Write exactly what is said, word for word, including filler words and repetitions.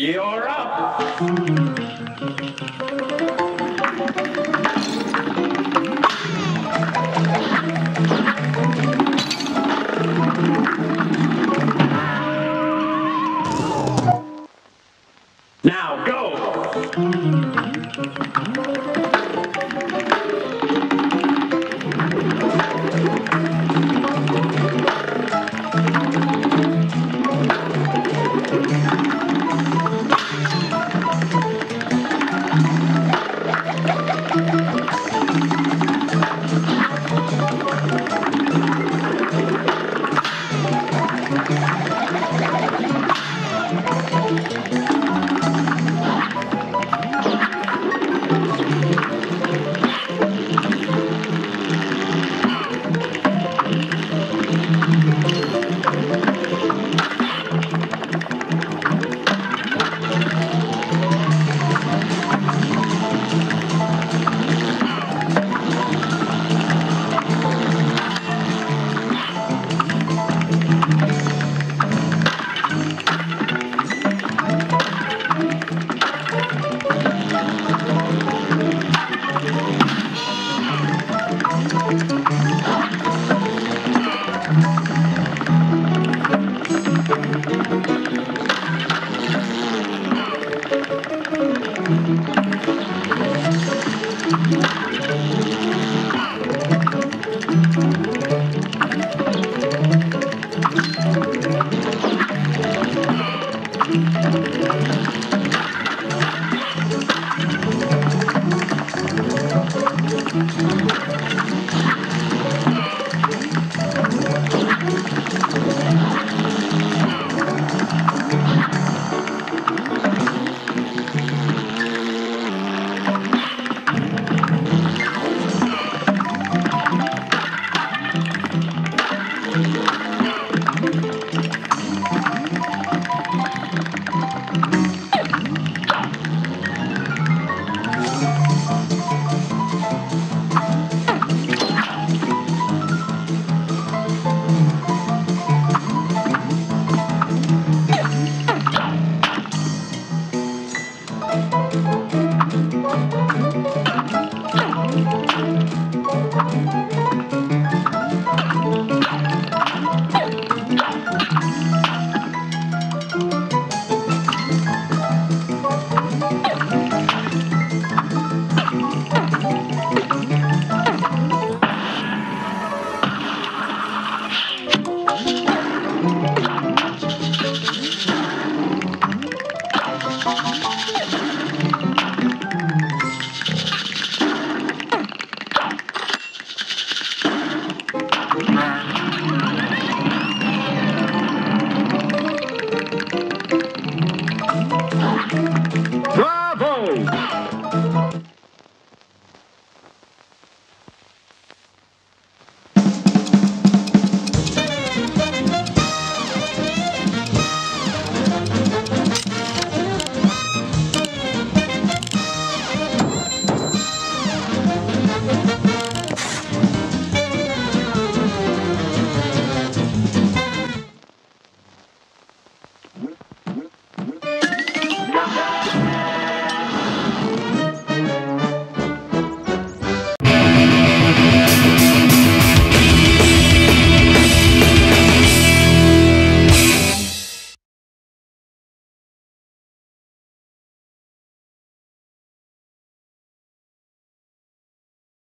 You're up! Thank you.